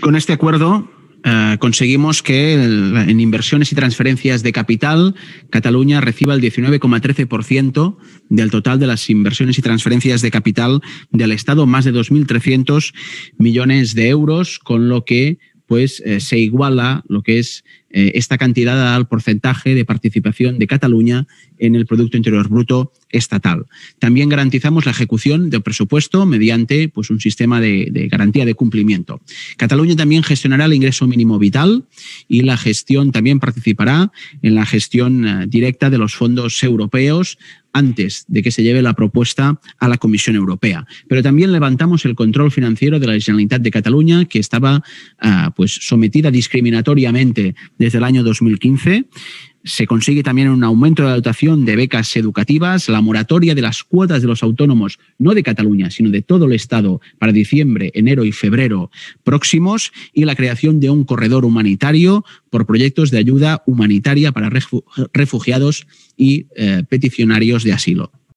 Con este acuerdo conseguimos que en inversiones y transferencias de capital Cataluña reciba el 19,13% del total de las inversiones y transferencias de capital del Estado, más de 2.300 millones de euros, con lo que pues se iguala lo que es esta cantidad al porcentaje de participación de Cataluña en el Producto Interior Bruto estatal. También garantizamos la ejecución del presupuesto mediante pues, un sistema de garantía de cumplimiento. Cataluña también gestionará el ingreso mínimo vital y la gestión también participará en la gestión directa de los fondos europeos antes de que se lleve la propuesta a la Comisión Europea. Pero también levantamos el control financiero de la Generalitat de Cataluña, que estaba pues, sometida discriminatoriamente desde el año 2015. Se consigue también un aumento de la dotación de becas educativas, la moratoria de las cuotas de los autónomos, no de Cataluña, sino de todo el Estado, para diciembre, enero y febrero próximos, y la creación de un corredor humanitario por proyectos de ayuda humanitaria para refugiados y peticionarios de asilo.